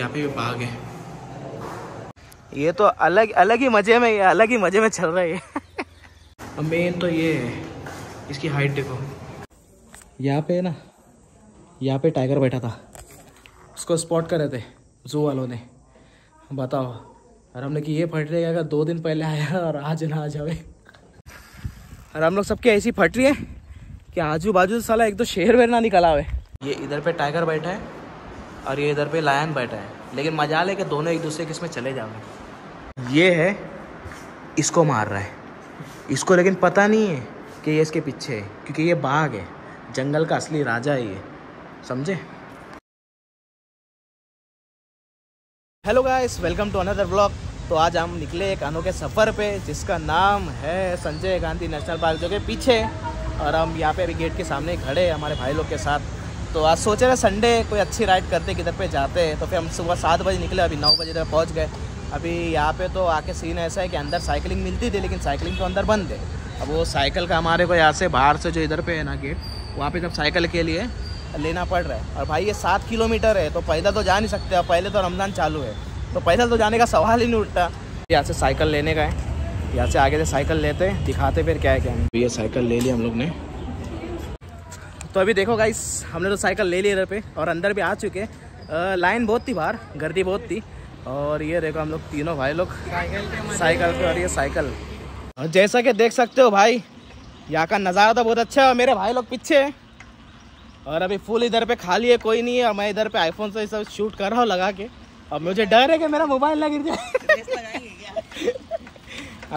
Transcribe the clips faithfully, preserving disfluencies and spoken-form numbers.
यहाँ पे भी बाग है। ये तो अलग अलग ही मजे में ये अलग ही मजे में चल रहा है और मेन तो ये है इसकी हाइट देखो। यहाँ पे ना यहाँ पे टाइगर बैठा था, उसको स्पॉट कर रहे थे जू वालों ने, बताओ। और हमने कि ये फट रही है, अगर दो दिन पहले आया और आज ना आ जावे। और हम लोग सबके ऐसी फट रही है कि आजू बाजू साला एक दो शेर वेर ना निकला हुए। ये इधर पे टाइगर बैठा है और ये इधर पे लायन बैठा है, लेकिन मजा ले के दोनों एक दूसरे के इसमें चले जाओगे। ये है इसको मार रहा है इसको, लेकिन पता नहीं है कि ये इसके पीछे है, क्योंकि ये बाघ है, जंगल का असली राजा है ये, समझे। Hello guys, welcome to another vlog. तो आज हम निकले एक अनोखे सफ़र पे जिसका नाम है संजय गांधी नेशनल पार्क, जो के पीछे। और हम यहाँ पे अभी गेट के सामने खड़े हमारे भाई लोग के साथ। तो आज सोचे रहे संडे कोई अच्छी राइड करते, किधर पे जाते हैं। तो फिर हम सुबह सात बजे निकले, अभी नौ बजे तक पहुँच गए। अभी यहाँ पे तो आके सीन ऐसा है कि अंदर साइकिलिंग मिलती थी, लेकिन साइकिलिंग तो अंदर बंद है। अब वो साइकिल का हमारे को यहाँ से बाहर से जो इधर पे है ना गेट, वहाँ पे सब साइकिल के लिए लेना पड़ रहा है। और भाई ये सात किलोमीटर है, तो पैदल तो जा नहीं सकते। और पहले तो रमज़ान चालू है, तो पैदल तो जाने का सवाल ही नहीं उठता। यहाँ से साइकिल लेने का है, यहाँ से आगे से साइकिल लेते हैं, दिखाते फिर क्या है क्या नहीं। ये साइकिल ले ली हम लोग ने। तो अभी देखो गाइस, हमने तो साइकिल ले ली इधर पे और अंदर भी आ चुके। लाइन बहुत थी बाहर, गर्दी बहुत थी। और ये देखो हम लोग तीनों भाई लोग साइकिल पे, और ये साइकिल। और जैसा कि देख सकते हो भाई, यहाँ का नज़ारा तो बहुत अच्छा है। मेरे भाई लोग पीछे है और अभी फुल इधर पे खाली है, कोई नहीं है। और मैं इधर पे आईफोन से सब शूट कर रहा हूँ लगा के। अब मुझे डर है कि मेरा मोबाइल ना गिर जाए।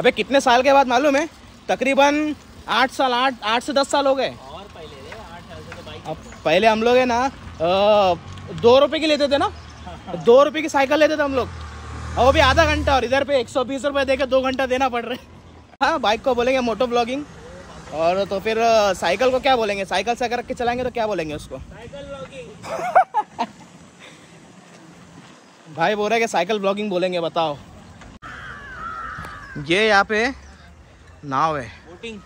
अबे कितने साल के बाद मालूम है, तकरीबन आठ साल आठ आठ से दस साल हो गए। और पहले आठ साल से तो बाइक, अब पहले हम लोग है ना दो रुपये की लेते थे ना, दो रुपये की साइकिल लेते थे हम लोग। और वो भी आधा घंटा, और इधर पे एक सौ बीस रुपये दे के दो घंटा देना पड़ रहा है। हाँ, बाइक को बोलेंगे मोटो ब्लॉगिंग, और तो फिर साइकिल को क्या बोलेंगे, साइकिल से अगर के चलाएंगे तो क्या बोलेंगे उसको, साइकिल ब्लॉगिंग। भाई बोल रहे कि साइकिल ब्लॉगिंग बोलेंगे, बताओ। ये यहाँ पे नाव है, बोटिंग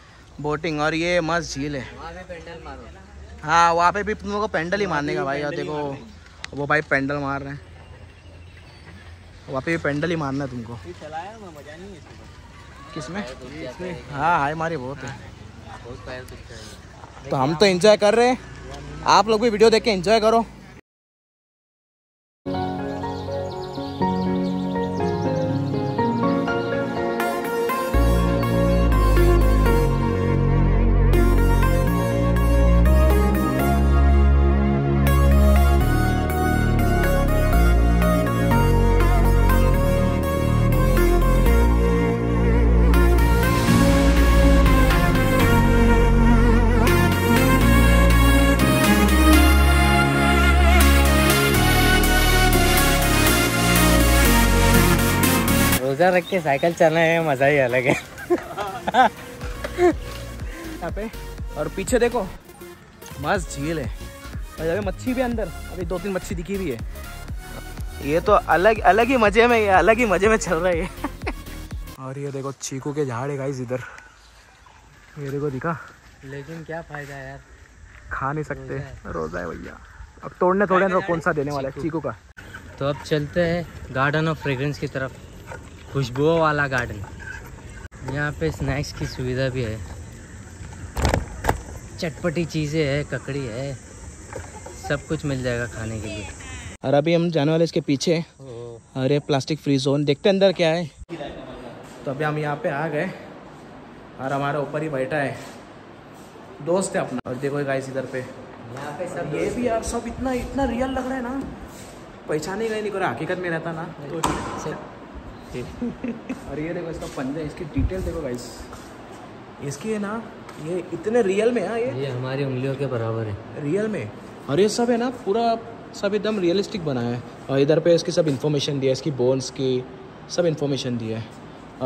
बोटिंग और ये मस्त झील है। वहाँ पे पेंडल मारो। हाँ, वहाँ पे भी तुम लोग को पेंडल ही मारने का भाई। और देखो वो भाई पेंडल मार रहे हैं, वहाँ पे भी पेंडल ही मारना है तुमको। किसमें? हाँ, हाई मारी बहुत है। तो हम तो एंजॉय कर रहे हैं, आप लोग भी वीडियो देख के एंजॉय करो। रोजा रख के साइकिल चलाने में मजा ही अलग है। यहाँ पे और पीछे देखो मस्त झील है, और यहाँ पे मच्छी भी अंदर, अभी दो तीन मच्छी दिखी भी है। ये तो अलग अलग ही मजे में ये अलग ही मजे में चल रहा है। और ये देखो चीकू के झाड़ है गाइस इधर, ये देखो दिखा, लेकिन क्या फायदा यार, खा नहीं सकते, रोजा है भैया। अब तोड़ने थोड़े ना, कौन सा देने वाला है चीकू का। तो अब चलते हैं गार्डन ऑफ फ्रेगरेंस की तरफ, खुशबुओं वाला गार्डन। यहाँ पे स्नैक्स की सुविधा भी है, चटपटी चीज़ें है, ककड़ी है, सब कुछ मिल जाएगा खाने के लिए। और अभी हम जाने वाले इसके पीछे, और ये प्लास्टिक फ्री जोन, देखते हैं अंदर क्या है। तो अभी हम यहाँ पे आ गए और हमारे ऊपर ही बैठा है दोस्त है अपना। और देखो गाइस इधर पे यहाँ पे सब ये भी यार सब इतना इतना रियल लग रहा है ना, पहचाने गए नहीं करो, हकीकत में रहता ना तो। और ये देखो इसका पंजा, इसकी डिटेल देखो गाइस, इसकी है ना ये इतने रियल में है, ये ये हमारी उंगलियों के बराबर है रियल में। और ये सब है ना पूरा सब एकदम रियलिस्टिक बनाया है। और इधर पे इसकी सब इन्फॉर्मेशन दी है, इसकी बोन्स की सब इन्फॉर्मेशन दी है।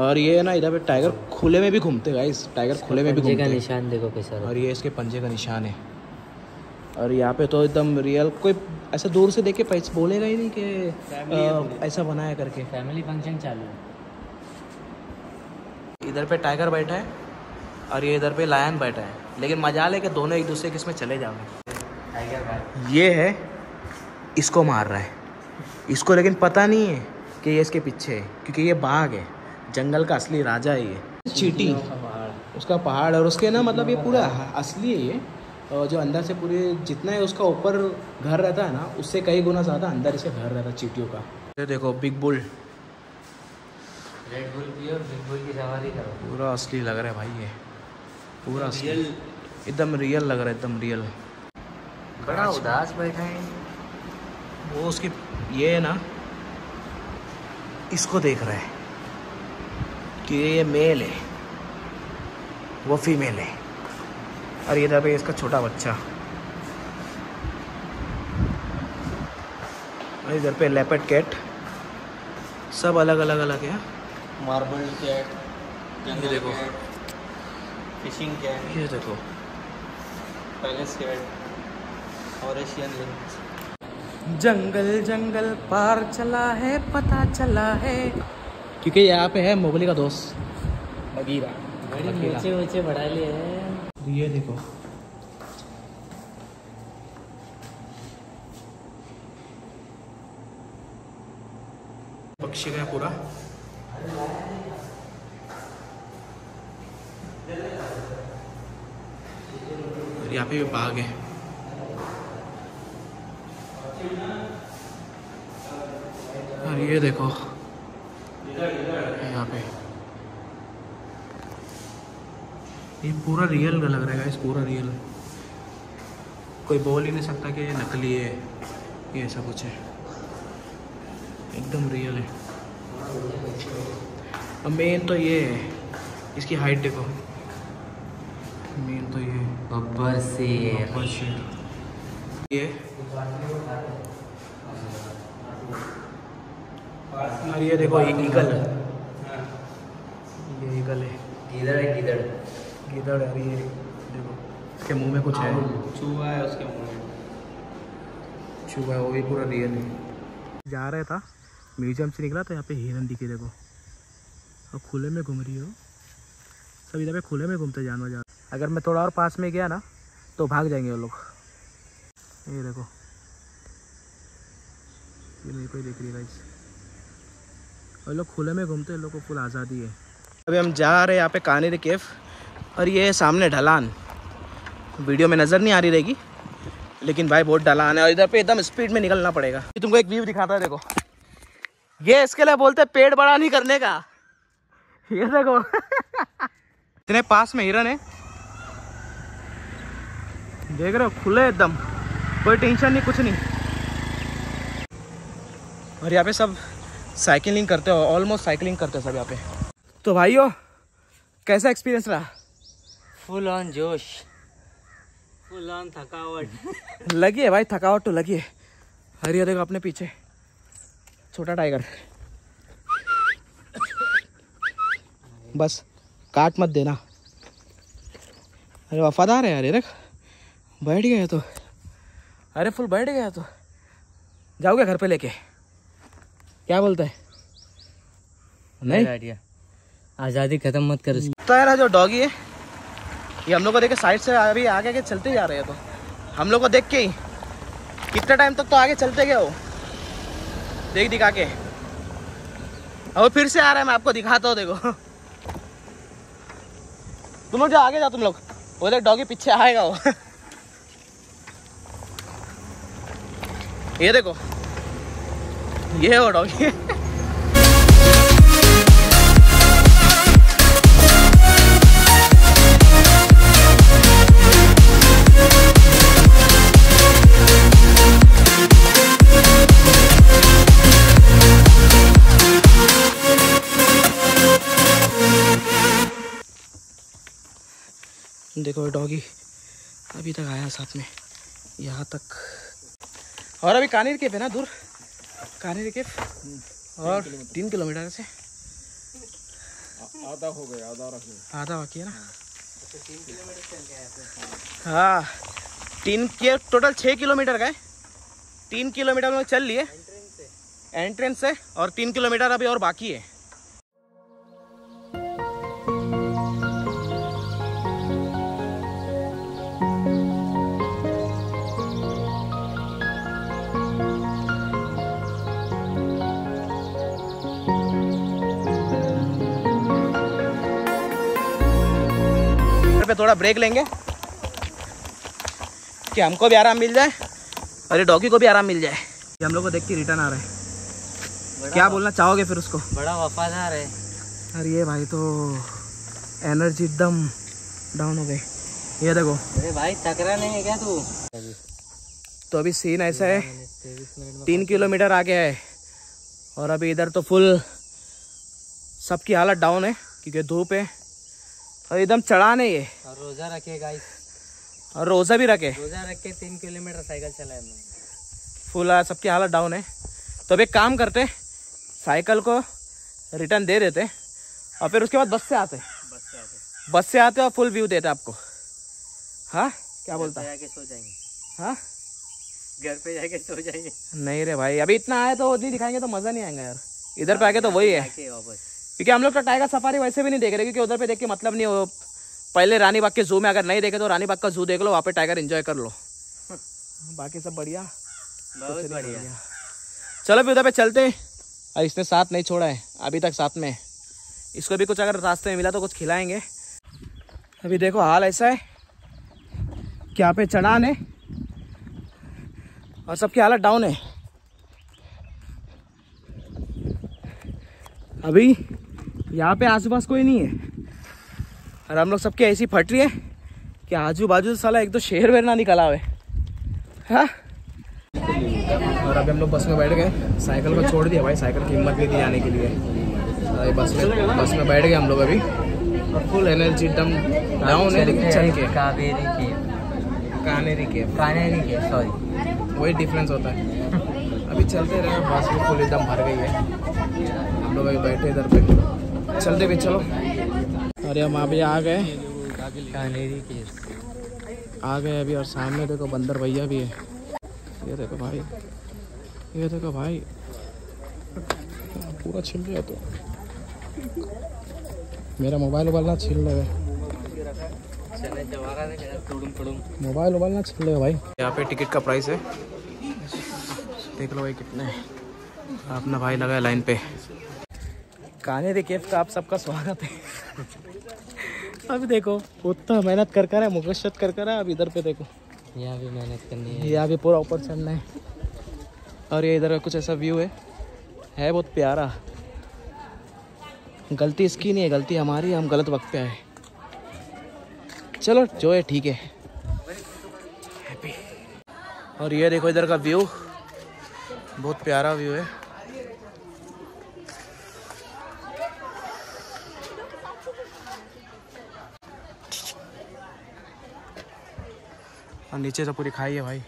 और ये है ना इधर पे टाइगर खुले में भी घूमते गाइस, टाइगर खुले में भी घूमते। पंजे का निशान देखो कैसा, और ये इसके पंजे का निशान है। और यहाँ पे तो एकदम रियल, कोई ऐसा दूर से देखे पैसे बोलेगा ही नहीं कि ऐसा बनाया करके। फैमिली फंक्शन चालू है। इधर पे टाइगर बैठा है और ये इधर पे लायन बैठा है, लेकिन मजा ले कि दोनों एक दूसरे के इसमें चले जाओगे। टाइगर ये है इसको मार रहा है इसको लेकिन पता नहीं है कि ये इसके पीछे है, क्योंकि ये बाघ है, जंगल का असली राजा है ये। चींटी उसका पहाड़, और उसके ना मतलब ये पूरा असली है ये, और जो अंदर से पूरे जितना है उसका ऊपर घर रहता है ना, उससे कई गुना ज़्यादा अंदर से घर रहता है चींटियों का। ये देखो बिग बुल, रेड बुल पियो, बिग बुल की सवारी करो। पूरा असली लग रहा है भाई ये, पूरा रियल, एकदम रियल लग रहा है, एकदम रियल। बड़ा उदास बैठा है वो, उसकी ये है ना, इसको देख रहा है कि ये मेल है, वो फीमेल है, और ये दबे इसका छोटा बच्चा। और इधर पे लेपर्ड कैट, सब अलग अलग अलग है। मार्बल कैट, ये देखो, फिशिंग कैट, ये देखो, पैलेस कैट और एशियन लिंक्स। जंगल जंगल पार चला है, पता चला है, क्योंकि यहाँ पे है मोगली का दोस्त बगीरा। ऊंचे ऊंचे बढ़ा लिए हैं, ये देखो, पक्षी का पूरा। यहाँ पे भी बाघ है। और ये देखो यहाँ पे, ये पूरा रियल लग रहा है गाइस, पूरा रियल, कोई बोल ही नहीं सकता कि ये नकली है, ये ऐसा कुछ है, एकदम रियल है। और मेन तो ये है, इसकी हाइट देखो, मेन तो ये बब्बर शेर, बब्बर शेर ये। और ये देखो ये ईगल, ये ईगल है, गीदड़ है, गीदड़ गीदड़ है। ये देखो इसके मुंह में कुछ है, चूहा है उसके मुंह में, चूहा वो भी पूरा रियल है। जा रहा था म्यूजियम से निकला तो यहाँ पे हिरन दिखी देखो, और खुले में घूम रही हो, सब इधर पे खुले में घूमते जानवर जा। अगर मैं थोड़ा और पास में गया ना तो भाग जाएंगे वो लोग। ये देखो, ये मेरे को ही देख रही है, और लोग खुले में घूमते हैं, लोगों को फुल आज़ादी है। अभी हम जा रहे हैं यहाँ पे कान्हेरी केव, और ये सामने ढलान, वीडियो में नज़र नहीं आ रही रहेगी, लेकिन भाई बहुत ढलान है, और इधर पे एकदम स्पीड में निकलना पड़ेगा। तुमको एक व्यू दिखाता है देखो, ये इसके लिए बोलते हैं पेड़ बड़ा नहीं करने का। ये देखो इतने पास में हिरन है, देख रहे हो, खुले एकदम, कोई टेंशन नहीं, कुछ नहीं। और यहाँ पे सब साइकिलिंग करते हो, ऑलमोस्ट साइकिलिंग करते हो सब यहाँ पे। तो भाइयों कैसा एक्सपीरियंस रहा? फुल ऑन जोश, फुल ऑन थकावट लगी है भाई, थकावट तो लगी है। हरियर देखो अपने पीछे, छोटा टाइगर, बस काट मत देना। अरे वफादार है हरियर, बैठ गया तो, अरे फुल बैठ गया तो, जाओगे घर पे लेके, क्या बोलता है? नहीं आइडिया, आज़ादी खत्म मत कर। तो यार जो डॉगी है ये हम लोग को देख के साइड से अभी आगे आगे चलते जा रहे हैं, तो हम लोग को देख के ही कितने टाइम तक तो आगे चलते गए हो, देख दिखा के, और फिर से आ रहा है, मैं आपको दिखाता हूँ। देखो तुम लोग जाओ, आगे जाओ तुम लोग, वो देख डॉगी पीछे आएगा वो ये देखो, ये हो डॉगी देखो डॉगी अभी तक आया साथ में यहाँ तक। और अभी कान्हेरी केव है ना दूर, कान्हेरी केव और तीन किलोमीटर से आधा हो गया, आधा रखिए, आधा बाकी है ना। तीन किलोमीटर चल गया है, हाँ तीन के टोटल छः किलोमीटर गए, तीन किलोमीटर में चल लिए एंट्रेंस से, और तीन किलोमीटर अभी और बाकी है। पे थोड़ा ब्रेक लेंगे कि हमको भी आराम मिल जाए और ये डॉगी को भी आराम मिल जाए। ये हम लोग को देख के रिटर्न आ रहा है, क्या बोलना चाहोगे फिर उसको? बड़ा वफादार है। अरे ये भाई तो एनर्जी एकदम डाउन हो गई। ये देखो अरे भाई टकरा नहीं है क्या तू? तो अभी सीन ऐसा है, तीन किलोमीटर आगे है और अभी इधर तो फुल सबकी हालत डाउन है क्योंकि धूप है और एकदम चढ़ा नहीं है। और रोज़ा रखे गाइस, और रोज़ा भी रखे, रोज़ा रख के तीन किलोमीटर साइकिल चलाए मैंने, फुल सबकी हालत डाउन है। तो अब एक काम करते, साइकिल को रिटर्न दे देते और फिर उसके बाद बस से आते बस से आते बस से आते और फुल व्यू देते आपको। हाँ क्या बोलता है? सो जाएंगे। हाँ घर पे जाके सो जाएंगे। नहीं रे भाई अभी इतना आया तो नहीं दिखाएंगे तो मज़ा नहीं आएगा यार। इधर पे आके तो वही है क्योंकि हम लोग तो टाइगर सफारी वैसे भी नहीं देख रहे क्योंकि उधर पे देख के मतलब नहीं हो। पहले रानीबाग के जू में अगर नहीं देखे तो रानीबाग का जू देख लो, वहाँ पे टाइगर एंजॉय कर लो, बाकी सब बढ़िया बहुत बढ़िया। चलो भी उधर पे चलते हैं। और इसने साथ नहीं छोड़ा है अभी तक, साथ में इसको भी कुछ अगर रास्ते में मिला तो कुछ खिलाएंगे। अभी देखो हाल ऐसा है कि यहाँ पे चढ़ान है और सबकी हालत डाउन है। अभी यहाँ पे आसपास कोई नहीं है और हम लोग सबकी ऐसी फट रही है कि आजू बाजू साला एक तो शेर वेर ना निकला हुआ है। हाँ और अभी हम लोग बस में बैठ गए, साइकिल को छोड़ दिया भाई, साइकिल की हिम्मत नहीं दी जाने के लिए। अरे बस में बस में बैठ गए हम लोग अभी और फुल एनर्जी एकदम डाउन है। चल के Kaveri cave, Kanheri cave, Kanheri cave sorry, वही डिफरेंस होता है। अभी चलते रहे, बस में फुल एकदम भर गई है, हम लोग अभी बैठे इधर पे, चलते भी चलो। अरे हम अभी आ गए कान्हेरी केव आ गए अभी और सामने देखो बंदर भैया भी है। ये देखो भाई, ये देखो भाई पूरा छिल गया तो मेरा मोबाइल उबाल ना छिल रहे, मोबाइल उबाल ना छिल रहे भाई। यहाँ पे टिकट का प्राइस है, देख लो भाई कितना है। अपना भाई लगा है लाइन पे। कान्हेरी केव का आप सबका स्वागत है। अभी देखो उतना मेहनत कर कर है, मुकशत कर कर है, अब इधर पे देखो यहाँ भी मेहनत करनी है, यहाँ भी पूरा ऊपर चढ़ना है। और ये इधर का कुछ ऐसा व्यू है, है बहुत प्यारा। गलती इसकी नहीं है, गलती हमारी, हम गलत वक्त पे आए। चलो जो है ठीक है, हैप्पी। और ये देखो इधर का व्यू बहुत प्यारा व्यू है। और नीचे तो पूरी खाई है भाई,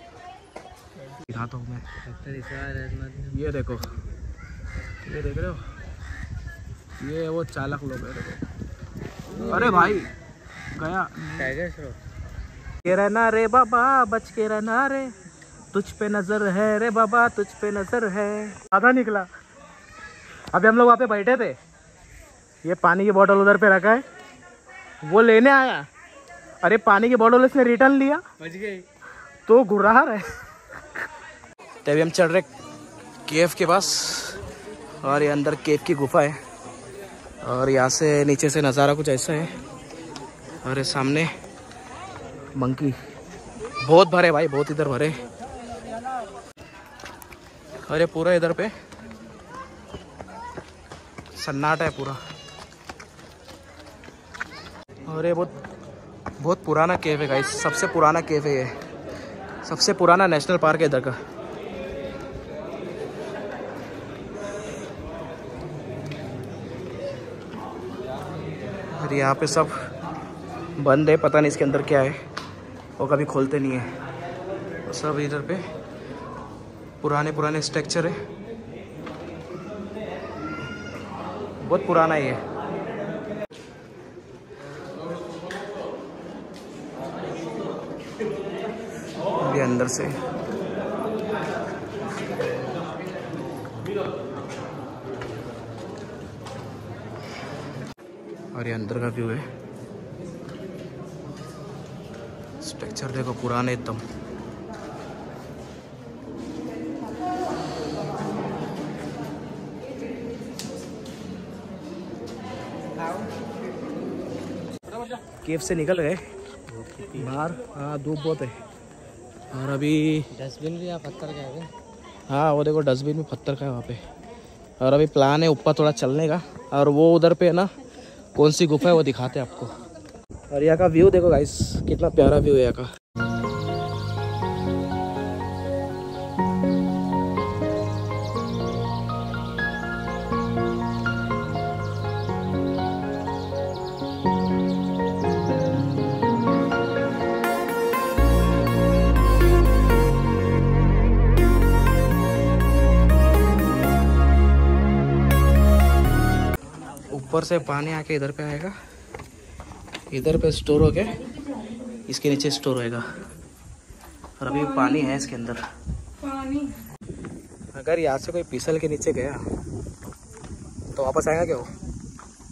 दिखाता हूँ मैं। ये देखो, ये देख रहे हो, ये वो चालक लोग है देखो। अरे भाई गया टाइगर श्रॉफ। के रहना रे बाबा, बच के रहना रे, तुझ पे नजर है रे बाबा, तुझ पे नजर है। आधा निकला। अभी हम लोग वहाँ पे बैठे थे, ये पानी की बोतल उधर पे रखा है, वो लेने आया। अरे पानी की बोतल इसने रिटर्न लिया, बच गई तो गुर्राह है। तभी हम चढ़ रहे केव के पास और ये अंदर केव की गुफा है और यहाँ से नीचे से नज़ारा कुछ ऐसा है। और ये सामने मंकी बहुत भरे भाई, बहुत इधर भरे। और ये पूरा इधर पे सन्नाटा है पूरा। और ये बहुत बहुत पुराना केव है गाइस, सबसे पुराना केव है ये, सबसे पुराना नेशनल पार्क है इधर का। और यहाँ पे सब बंद है, पता नहीं इसके अंदर क्या है, वो कभी खोलते नहीं है। और सब इधर पे पुराने पुराने स्ट्रक्चर है, बहुत पुराना ही है। अंदर से और ये अंदर का व्यू है, स्ट्रक्चर देखो पुराने एकदम। केव से निकल गए बाहर। हाँ धूप बहुत है और अभी डस्टबिन भी यहाँ पत्थर का है। हाँ वो देखो डस्टबिन भी पत्थर का है वहाँ पे। और अभी प्लान है ऊपर थोड़ा चलने का और वो उधर पे है ना कौन सी गुफा है वो दिखाते हैं आपको। और यहाँ का व्यू देखो गाइस कितना प्यारा व्यू है यहाँ का। ऊपर से पानी आके इधर पे आएगा, इधर पे स्टोर हो गया, इसके नीचे स्टोर होएगा और अभी पानी है इसके अंदर। पानी अगर यहाँ से कोई फिसल के नीचे गया तो वापस आएगा क्या? वो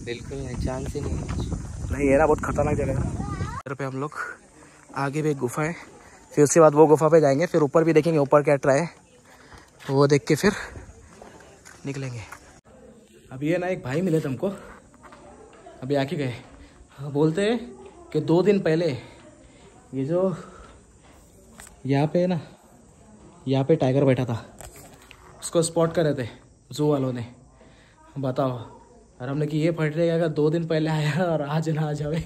बिल्कुल नहीं, चांस ही नहीं। नहीं ये ना बहुत खतरनाक जगह है। इधर पे हम लोग आगे भी गुफा है, फिर उसके बाद वो गुफा पे जाएंगे, फिर ऊपर भी देखेंगे ऊपर क्या ट्राई है वो देख के फिर निकलेंगे। अभी ये ना एक भाई मिले तुमको अभी आके गए। हाँ बोलते हैं कि दो दिन पहले ये जो यहाँ पे है ना यहाँ पे टाइगर बैठा था उसको स्पॉट कर रहे थे जू वालों ने। बताओ और हमने कि ये फट रहेगा दो दिन पहले आया और आज ना आ जावे।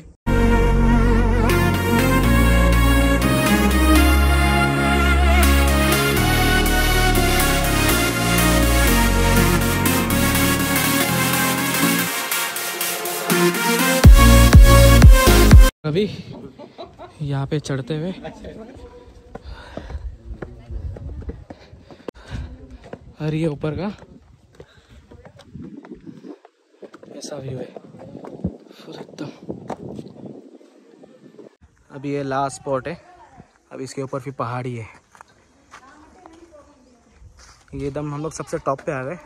अभी यहाँ पे चढ़ते हुए और ये ऊपर का ऐसा व्यू है फुल एकदम। अभी ये लास्ट स्पॉट है, अब इसके ऊपर फिर पहाड़ी है। ये दम हम लोग सबसे टॉप पे आ गए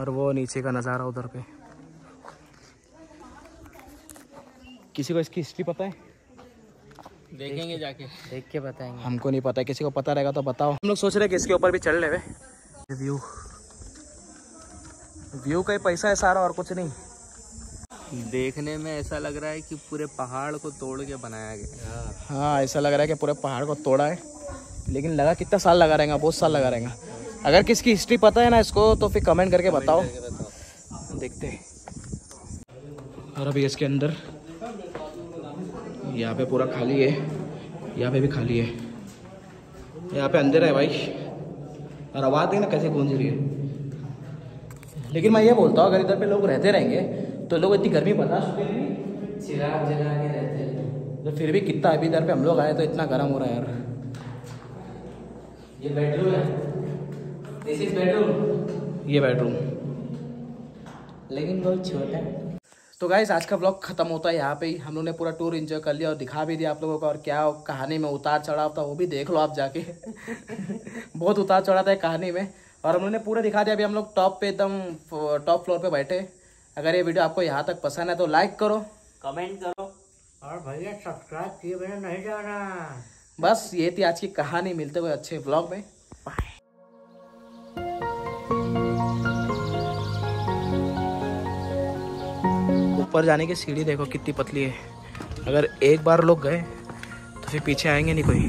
और वो नीचे का नज़ारा उधर पे। किसी को इसकी हिस्ट्री पता है? देखेंगे जाके, देख के बताएंगे। हमको नहीं पता है, किसी को पता रहेगा तो बताओ। हम लोग सोच रहे हैं कि इसके ऊपर भी चल ले। व्यू व्यू का ही पैसा है सारा और कुछ नहीं। देखने में ऐसा लग रहा है कि पूरे पहाड़ को तोड़ के बनाया गया। हाँ ऐसा लग रहा है कि पूरे पहाड़ को तोड़ा है, लेकिन लगा कितना साल लगा रहेगा, बहुत साल लगा रहेगा। अगर किसकी हिस्ट्री पता है ना इसको तो फिर कमेंट करके बताओ, देखते हैं। और अभी इसके अंदर यहाँ पे पूरा खाली है, यहाँ पे भी खाली है, यहाँ पे अंधेरा है भाई और आवाज़ देख ना कैसे गूंज रही है। लेकिन मैं ये बोलता हूँ अगर इधर पे लोग रहते रहेंगे तो लोग इतनी गर्मी बर्दाश्त करेंगे, चिराग जला के रहते हैं तो फिर भी कितना। अभी इधर पे हम लोग आए तो इतना गर्म हो रहा है यार। ये बेडरूम है, दिस इज बेडरूम, ये बेडरूम लेकिन बहुत छोटा है। तो गाइस आज का ब्लॉग खत्म होता है यहाँ पे ही। हम लोगों ने पूरा टूर एंजॉय कर लिया और दिखा भी दिया आप लोगों को। और क्या कहानी में उतार चढ़ाव था वो भी देख लो आप जाके। बहुत उतार चढ़ाव था कहानी में और हम लोगों ने पूरा दिखा दिया। अभी हम लोग टॉप पे एकदम टॉप फ्लोर पे बैठे। अगर ये वीडियो आपको यहाँ तक पसंद है तो लाइक करो, कमेंट करो और भैया सब्सक्राइब किए बिना नहीं जाना। बस ये थी आज की कहानी, मिलते हुए अच्छे ब्लॉग में। ऊपर जाने की सीढ़ी देखो कितनी पतली है, अगर एक बार लोग गए तो फिर पीछे आएंगे नहीं कोई।